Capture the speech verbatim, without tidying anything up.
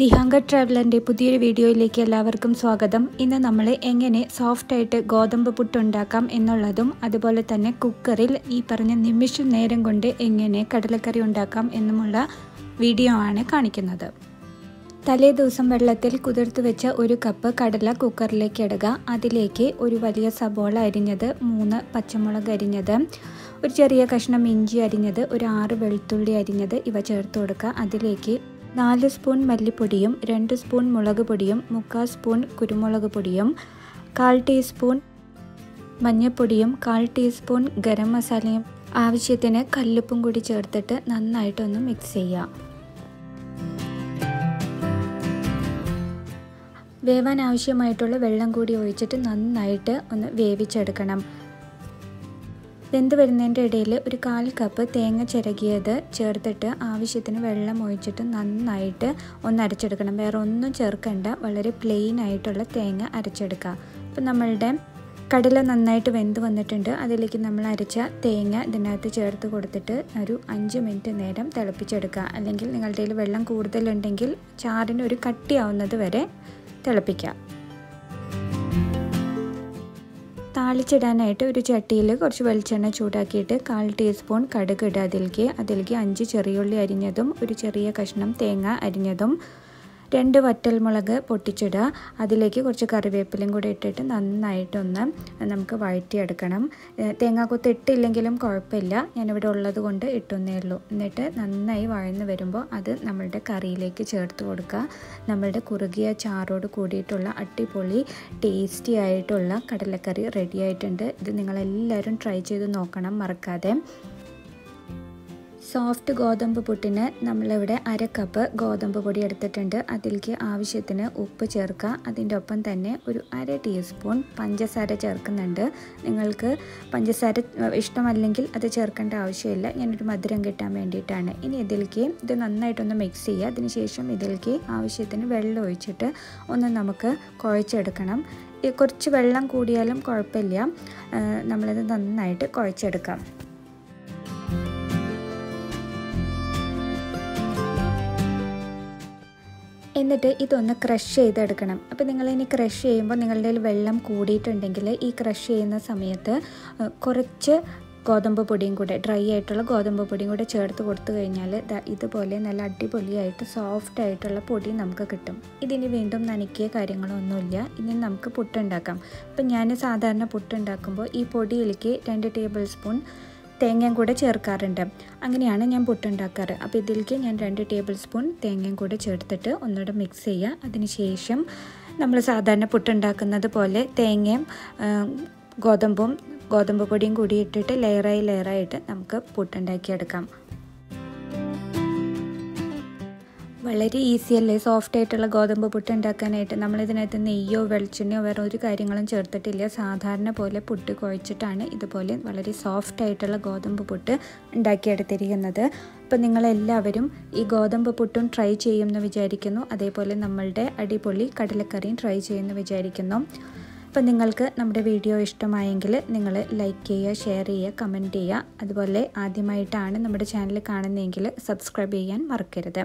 The Hunger Traveller ന്റെ പുതിയൊരു വീഡിയോയിലേക്ക് എല്ലാവർക്കും സ്വാഗതം. ഇന്ന് നമ്മൾ എങ്ങനെ സോഫ്റ്റ് ആയിട്ട് ഗോതമ്പ് പുട്ട് ഉണ്ടാക്കാം എന്നുള്ളതും അതുപോലെ തന്നെ കുക്കറിൽ ഈ പറഞ്ഞ നിമിഷം നേരം കൊണ്ട് എങ്ങനെ കടലക്കറി ഉണ്ടാക്കാം എന്നുമുള്ള വീഡിയോ ആണ് കാണിക്കുന്നത്. തലേ ദിവസം വെള്ളത്തിൽ കുതിർത്ത് വെച്ച ഒരു കപ്പ് കടല കുക്കറിലേക്ക് ഇടുക. അതിലേക്ക് ഒരു വലിയ സബോള അരിഞ്ഞത്, മൂന്ന് പച്ചമുളക് അരിഞ്ഞത്, ഒരു ചെറിയ കഷ്ണം ഇഞ്ചി അരിഞ്ഞത്, ഒരു ആറ് വെളുത്തുള്ളി അരിഞ്ഞത് ഇവ ചേർത്ത് കൊടുക്കുക. അതിലേക്ക് നാല് സ്പൂൺ മല്ലിപ്പൊടിയും രണ്ട് സ്പൂൺ മുളക് പൊടിയും മുക്കാൽ സ്പൂൺ കുരുമുളക് പൊടിയും കാൽ ടീസ്പൂൺ മഞ്ഞൾപ്പൊടിയും കാൽ ടീസ്പൂൺ ഗരം മസാലയും ആവശ്യത്തിന് കല്ലുപ്പും കൂടി ചേർത്തിട്ട് നന്നായിട്ടൊന്ന് മിക്സ് ചെയ്യുക. വേവാൻ ആവശ്യമായിട്ടുള്ള വെള്ളം കൂടി ഒഴിച്ചിട്ട് നന്നായിട്ട് ഒന്ന് വേവിച്ചെടുക്കണം. വെന്ത് വരുന്നതിൻ്റെ ഇടയിൽ ഒരു കാൽ കപ്പ് തേങ്ങ ചിരകിയത് ചേർത്തിട്ട് ആവശ്യത്തിന് വെള്ളം ഒഴിച്ചിട്ട് നന്നായിട്ട് ഒന്ന് അരച്ചെടുക്കണം. വേറെ ഒന്നും ചേർക്കേണ്ട, വളരെ പ്ലെയിൻ ആയിട്ടുള്ള തേങ്ങ അരച്ചെടുക്കുക. അപ്പോൾ നമ്മളുടെ കടല നന്നായിട്ട് വെന്ത് വന്നിട്ടുണ്ട്. അതിലേക്ക് നമ്മൾ അരച്ച തേങ്ങ ഇതിനകത്ത് ചേർത്ത് കൊടുത്തിട്ട് ഒരു അഞ്ച് മിനിറ്റ് നേരം തിളപ്പിച്ചെടുക്കുക. അല്ലെങ്കിൽ നിങ്ങളുടെ കയ്യിൽ വെള്ളം കൂടുതലുണ്ടെങ്കിൽ ചാറിന് ഒരു കട്ടിയാവുന്നത് വരെ തിളപ്പിക്കുക. താളിച്ചിടാനായിട്ട് ഒരു ചട്ടിയിൽ കുറച്ച് വെളിച്ചെണ്ണ ചൂടാക്കിയിട്ട് കാൽ ടീസ്പൂൺ കടുക് ഇടുക. അതിലേക്ക് അതിലേക്ക് അഞ്ച് ചെറിയുള്ളി അരിഞ്ഞതും ഒരു ചെറിയ കഷ്ണം തേങ്ങ അരിഞ്ഞതും രണ്ട് വറ്റൽമുളക് പൊട്ടിച്ചിടുക. അതിലേക്ക് കുറച്ച് കറിവേപ്പിലയും കൂടി ഇട്ടിട്ട് നന്നായിട്ടൊന്ന് നമുക്ക് വഴറ്റിയെടുക്കണം. തേങ്ങാക്കൊത്ത് ഇട്ടില്ലെങ്കിലും കുഴപ്പമില്ല, ഞാനിവിടെ ഉള്ളത് കൊണ്ട് ഇട്ടുന്നേ ഉള്ളൂ. എന്നിട്ട് നന്നായി വഴന്ന് വരുമ്പോൾ അത് നമ്മളുടെ കറിയിലേക്ക് ചേർത്ത് കൊടുക്കുക. നമ്മളുടെ കുറുകിയ ചാറോട് കൂടിയിട്ടുള്ള അടിപൊളി ടേസ്റ്റി ആയിട്ടുള്ള കടലക്കറി റെഡിയായിട്ടുണ്ട്. ഇത് നിങ്ങളെല്ലാവരും ട്രൈ ചെയ്ത് നോക്കണം മറക്കാതെ. സോഫ്റ്റ് ഗോതമ്പ് പുട്ടിന് നമ്മളിവിടെ അര കപ്പ് ഗോതമ്പ് പൊടി എടുത്തിട്ടുണ്ട്. അതിലേക്ക് ആവശ്യത്തിന് ഉപ്പ് ചേർക്കുക. അതിൻ്റെ ഒപ്പം തന്നെ ഒരു അര ടീസ്പൂൺ പഞ്ചസാര ചേർക്കുന്നുണ്ട്. നിങ്ങൾക്ക് പഞ്ചസാര ഇഷ്ടമല്ലെങ്കിൽ അത് ചേർക്കേണ്ട ആവശ്യമില്ല, ഞാനൊരു മധുരം കിട്ടാൻ വേണ്ടിയിട്ടാണ്. ഇനി ഇതിലേക്ക് ഇത് നന്നായിട്ടൊന്ന് മിക്സ് ചെയ്യുക. അതിനുശേഷം ഇതിലേക്ക് ആവശ്യത്തിന് വെള്ളം ഒഴിച്ചിട്ട് ഒന്ന് നമുക്ക് കുഴച്ചെടുക്കണം. കുറച്ച് വെള്ളം കൂടിയാലും കുഴപ്പമില്ല, നമ്മളിത് നന്നായിട്ട് കുഴച്ചെടുക്കാം. എന്നിട്ട് ഇതൊന്ന് ക്രഷ് ചെയ്തെടുക്കണം. അപ്പോൾ നിങ്ങളിനി ക്രഷ് ചെയ്യുമ്പോൾ നിങ്ങളുടെ വെള്ളം കൂടിയിട്ടുണ്ടെങ്കിൽ ഈ ക്രഷ് ചെയ്യുന്ന സമയത്ത് കുറച്ച് ഗോതമ്പ് പൊടിയും കൂടെ, ഡ്രൈ ആയിട്ടുള്ള ഗോതമ്പ് പൊടിയും കൂടെ ചേർത്ത് കൊടുത്തു കഴിഞ്ഞാൽ ഇതുപോലെ നല്ല അടിപൊളിയായിട്ട് സോഫ്റ്റ് ആയിട്ടുള്ള പൊടി നമുക്ക് കിട്ടും. ഇതിന് വീണ്ടും നനയ്ക്കിയ കാര്യങ്ങളൊന്നുമില്ല. ഇനി നമുക്ക് പുട്ടുണ്ടാക്കാം. അപ്പോൾ ഞാൻ സാധാരണ പുട്ടുണ്ടാക്കുമ്പോൾ ഈ പൊടിയിലേക്ക് രണ്ട് ടേബിൾ സ്പൂൺ തേങ്ങയും കൂടെ ചേർക്കാറുണ്ട്. അങ്ങനെയാണ് ഞാൻ പുട്ടുണ്ടാക്കാറ്. അപ്പോൾ ഇതിലേക്ക് ഞാൻ രണ്ട് ടേബിൾ സ്പൂൺ തേങ്ങയും കൂടെ ചേർത്തിട്ട് ഒന്നുകൂടെ മിക്സ് ചെയ്യുക. അതിനുശേഷം നമ്മൾ സാധാരണ പുട്ടുണ്ടാക്കുന്നത് പോലെ തേങ്ങയും ഗോതമ്പും ഗോതമ്പ് പൊടിയും കൂടി ഇട്ടിട്ട് ലെയറായി ലെയറായിട്ട് നമുക്ക് പുട്ടുണ്ടാക്കിയെടുക്കാം. വളരെ ഈസിയല്ലേ സോഫ്റ്റ് ആയിട്ടുള്ള ഗോതമ്പ് പുട്ട് ഉണ്ടാക്കാനായിട്ട്. നമ്മളിതിനകത്ത് നെയ്യോ വെളിച്ചെണ്ണയോ വേറെ ഒരു കാര്യങ്ങളും ചേർത്തിട്ടില്ല. സാധാരണ പോലെ പുട്ട് കുഴച്ചിട്ടാണ് ഇതുപോലെ വളരെ സോഫ്റ്റ് ആയിട്ടുള്ള ഗോതമ്പ് പുട്ട് ഉണ്ടാക്കിയെടുത്തിരിക്കുന്നത്. അപ്പോൾ നിങ്ങളെല്ലാവരും ഈ ഗോതമ്പ് പുട്ടും ട്രൈ ചെയ്യുമെന്ന് വിചാരിക്കുന്നു. അതേപോലെ നമ്മളുടെ അടിപൊളി കടലക്കറിയും ട്രൈ ചെയ്യുമെന്ന് വിചാരിക്കുന്നു. അപ്പോൾ നിങ്ങൾക്ക് നമ്മുടെ വീഡിയോ ഇഷ്ടമായെങ്കിൽ നിങ്ങൾ ലൈക്ക് ചെയ്യുക, ഷെയർ ചെയ്യുക, കമൻറ്റ് ചെയ്യുക. അതുപോലെ ആദ്യമായിട്ടാണ് നമ്മുടെ ചാനൽ കാണുന്നതെങ്കിൽ സബ്സ്ക്രൈബ് ചെയ്യാൻ മറക്കരുത്.